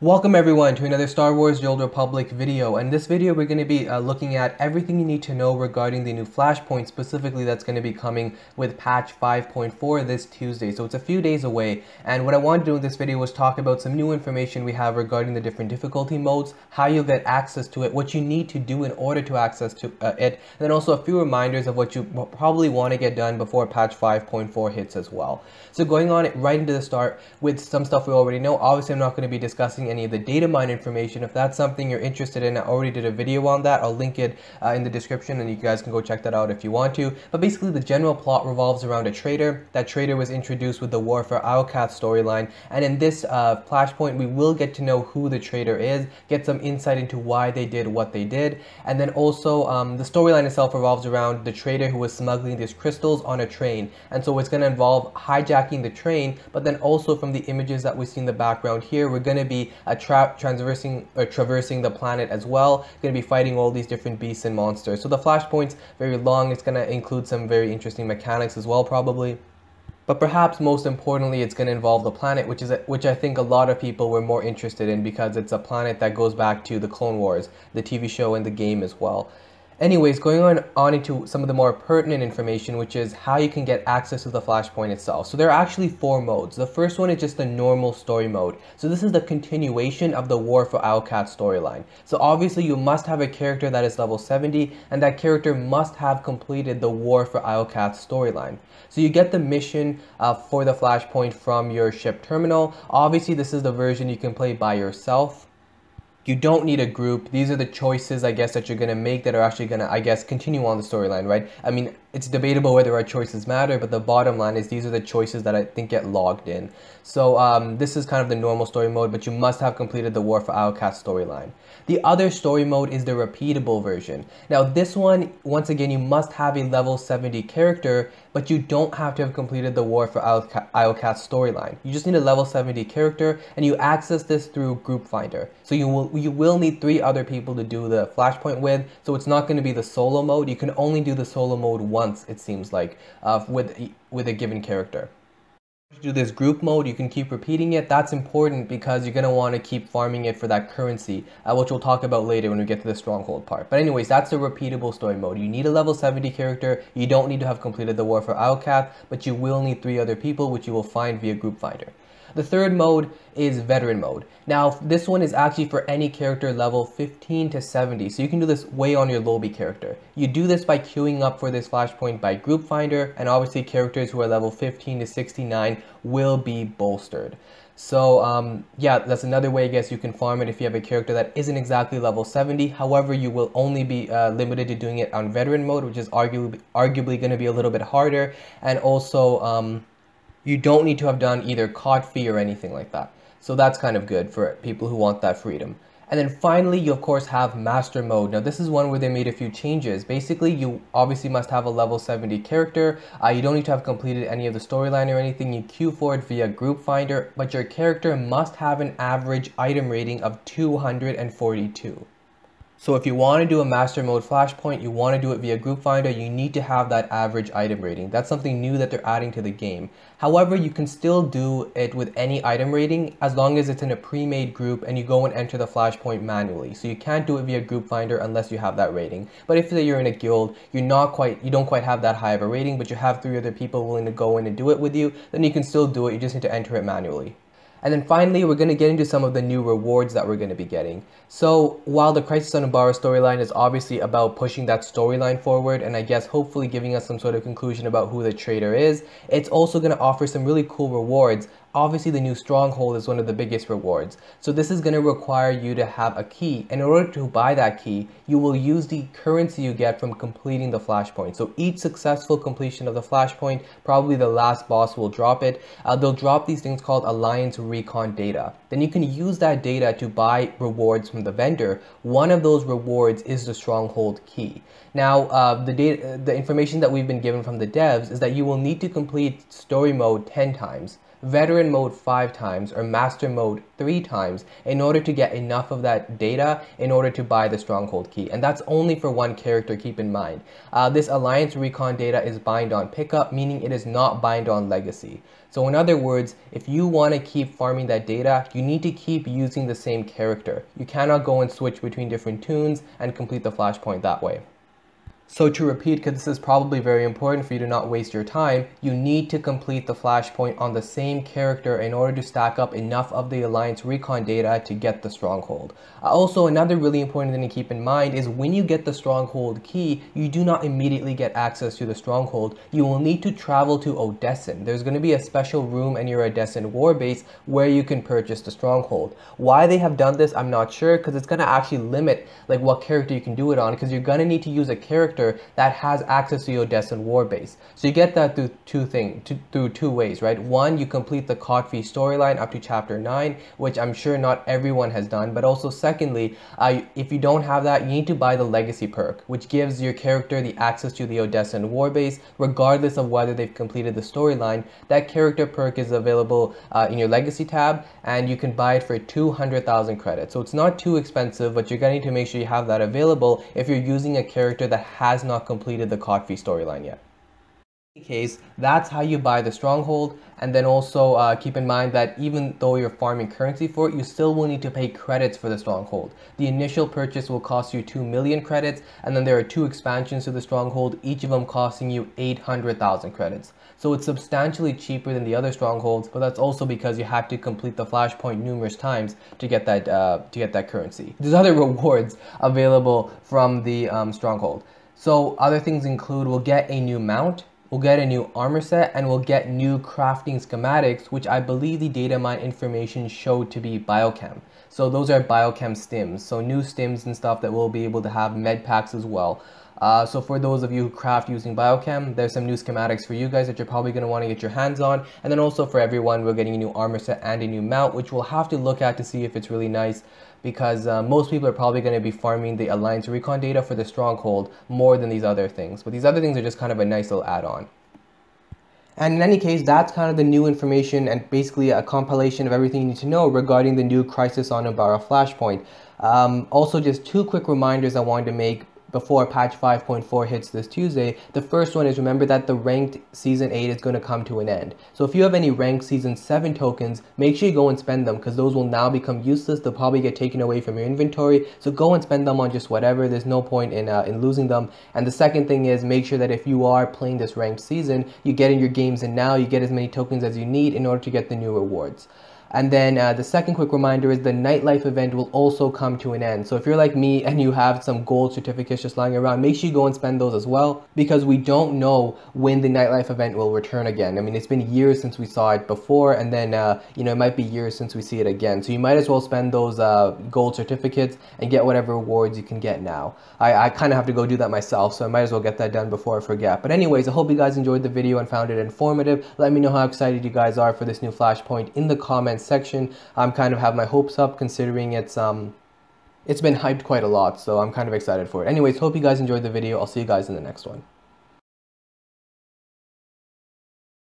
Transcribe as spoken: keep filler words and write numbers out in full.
Welcome everyone to another Star Wars The Old Republic video, and this video we're going to be uh, looking at everything you need to know regarding the new Flashpoint, specifically that's going to be coming with patch five point four this Tuesday, so it's a few days away. And what I wanted to do in this video was talk about some new information we have regarding the different difficulty modes, how you'll get access to it, what you need to do in order to access to uh, it, and then also a few reminders of what you probably want to get done before patch five point four hits as well. So going on right into the start with some stuff we already know, obviously I'm not going to be discussing any of the data mine information. If that's something you're interested in, I already did a video on that. I'll link it uh, in the description and you guys can go check that out if you want to. But basically the general plot revolves around a traitor. That traitor was introduced with the War for Iokath storyline, and in this uh, Flashpoint we will get to know who the traitor is, get some insight into why they did what they did, and then also um, the storyline itself revolves around the traitor who was smuggling these crystals on a train. And so it's going to involve hijacking the train, but then also from the images that we see in the background here, we're going to be A tra transversing or traversing the planet as well. Going to be fighting all these different beasts and monsters. So the Flashpoint's very long. It's going to include some very interesting mechanics as well, probably. But perhaps most importantly, it's going to involve the planet, which is a, which I think a lot of people were more interested in, because it's a planet that goes back to the Clone Wars, the T V show and the game as well. Anyways, going on, on into some of the more pertinent information, which is how you can get access to the Flashpoint itself. So there are actually four modes. The first one is just the normal story mode. So this is the continuation of the War for Iokath storyline. So obviously you must have a character that is level seventy, and that character must have completed the War for Iokath storyline. So you get the mission uh, for the Flashpoint from your ship terminal. Obviously this is the version you can play by yourself. You don't need a group. These are the choices, I guess, that you're going to make that are actually going to, I guess, continue on the storyline, right? I mean, it's debatable whether our choices matter, but the bottom line is these are the choices that I think get logged in. So um, this is kind of the normal story mode, but you must have completed the War for Iokath storyline. The other story mode is the repeatable version. Now this one, once again, you must have a level seventy character, but you don't have to have completed the War for Iokath storyline. You just need a level seventy character, and you access this through Group Finder. So you will you will need three other people to do the Flashpoint with, so it's not going to be the solo mode. You can only do the solo mode once, it seems like, uh, with, with a given character. To do this group mode, you can keep repeating it. That's important because you're going to want to keep farming it for that currency, uh, which we'll talk about later when we get to the stronghold part. But anyways, that's the repeatable story mode. You need a level seventy character, you don't need to have completed the War for Iokath, but you will need three other people, which you will find via Group Finder. The third mode is veteran mode. Now this one is actually for any character level fifteen to seventy, so you can do this way on your Lobby character. You do this by queuing up for this Flashpoint by Group Finder, and obviously characters who are level fifteen to sixty-nine will be bolstered. So um, yeah, that's another way I guess you can farm it if you have a character that isn't exactly level seventy. However, you will only be uh, limited to doing it on veteran mode, which is arguably, arguably going to be a little bit harder, and also um, you don't need to have done either KOTFE or anything like that. So that's kind of good for people who want that freedom. And then finally, you of course have Master Mode. Now this is one where they made a few changes. Basically, you obviously must have a level seventy character. Uh, you don't need to have completed any of the storyline or anything. You queue for it via Group Finder, but your character must have an average item rating of two hundred forty-two. So if you want to do a Master Mode Flashpoint, you want to do it via Group Finder, you need to have that average item rating. That's something new that they're adding to the game. However, you can still do it with any item rating as long as it's in a pre-made group and you go and enter the Flashpoint manually. So you can't do it via Group Finder unless you have that rating. But if you're in a guild, you're not quite, you don't quite have that high of a rating, but you have three other people willing to go in and do it with you, then you can still do it, you just need to enter it manually. And then finally, we're going to get into some of the new rewards that we're going to be getting. So while the Crisis on Umbara storyline is obviously about pushing that storyline forward and I guess hopefully giving us some sort of conclusion about who the traitor is, it's also going to offer some really cool rewards. Obviously, the new stronghold is one of the biggest rewards. So this is going to require you to have a key, and in order to buy that key, you will use the currency you get from completing the Flashpoint. So each successful completion of the Flashpoint, probably the last boss will drop it. Uh, they'll drop these things called Alliance Recon Data. Then you can use that data to buy rewards from the vendor. One of those rewards is the stronghold key. Now, uh, the data, the information that we've been given from the devs is that you will need to complete story mode ten times. Veteran mode five times, or Master mode three times in order to get enough of that data in order to buy the Stronghold key. And that's only for one character, keep in mind. Uh, this Alliance Recon Data is bind on pickup, meaning it is not bind on legacy. So in other words, if you want to keep farming that data, you need to keep using the same character. You cannot go and switch between different tunes and complete the flashpoint that way. So to repeat, because this is probably very important for you to not waste your time, you need to complete the flashpoint on the same character in order to stack up enough of the Alliance Recon Data to get the Stronghold. Also, another really important thing to keep in mind is when you get the Stronghold key, you do not immediately get access to the Stronghold. You will need to travel to Odessen. There's going to be a special room in your Odessen war base where you can purchase the Stronghold. Why they have done this, I'm not sure, because it's going to actually limit like what character you can do it on, because you're going to need to use a character that has access to your Odessen war base. So you get that through two thing, two, through two ways, right? One, you complete the KOTFE storyline up to chapter nine, which I'm sure not everyone has done. But also, secondly, uh, if you don't have that, you need to buy the legacy perk, which gives your character the access to the Odessen war base, regardless of whether they've completed the storyline. That character perk is available uh, in your legacy tab, and you can buy it for two hundred thousand credits. So it's not too expensive, but you're going to need to make sure you have that available if you're using a character that has has not completed the KOTFE storyline yet. In any case, that's how you buy the Stronghold. And then also uh, keep in mind that even though you're farming currency for it, you still will need to pay credits for the Stronghold. The initial purchase will cost you two million credits, and then there are two expansions to the Stronghold, each of them costing you eight hundred thousand credits. So it's substantially cheaper than the other Strongholds, but that's also because you have to complete the flashpoint numerous times to get that, uh, to get that currency. There's other rewards available from the um, Stronghold. So other things include, we'll get a new mount, we'll get a new armor set, and we'll get new crafting schematics, which I believe the data mine information showed to be biochem. So those are biochem stims, so new stims and stuff that we'll be able to have, med packs as well. Uh, so for those of you who craft using biochem, there's some new schematics for you guys that you're probably going to want to get your hands on. And then also for everyone, we're getting a new armor set and a new mount, which we'll have to look at to see if it's really nice, because uh, most people are probably going to be farming the Alliance Recon Data for the Stronghold more than these other things. But these other things are just kind of a nice little add-on. And in any case, that's kind of the new information and basically a compilation of everything you need to know regarding the new Crisis on Umbara Flashpoint. Um, also, just two quick reminders I wanted to make before patch five point four hits this Tuesday. The first one is, remember that the ranked season eight is going to come to an end. So if you have any ranked season seven tokens, make sure you go and spend them, because those will now become useless. They'll probably get taken away from your inventory. So go and spend them on just whatever. There's no point in, uh, in losing them. And the second thing is, make sure that if you are playing this ranked season, you get in your games and now you get as many tokens as you need in order to get the new rewards. And then uh, the second quick reminder is the nightlife event will also come to an end. So if you're like me and you have some gold certificates just lying around, make sure you go and spend those as well, because we don't know when the nightlife event will return again. I mean, it's been years since we saw it before, and then, uh, you know, it might be years since we see it again. So you might as well spend those uh, gold certificates and get whatever rewards you can get now. I, I kind of have to go do that myself, so I might as well get that done before I forget. But anyways, I hope you guys enjoyed the video and found it informative. Let me know how excited you guys are for this new Flashpoint in the comments section. I'm kind of have my hopes up, considering it's um it's been hyped quite a lot, so I'm kind of excited for it. Anyways, hope you guys enjoyed the video. I'll see you guys in the next one.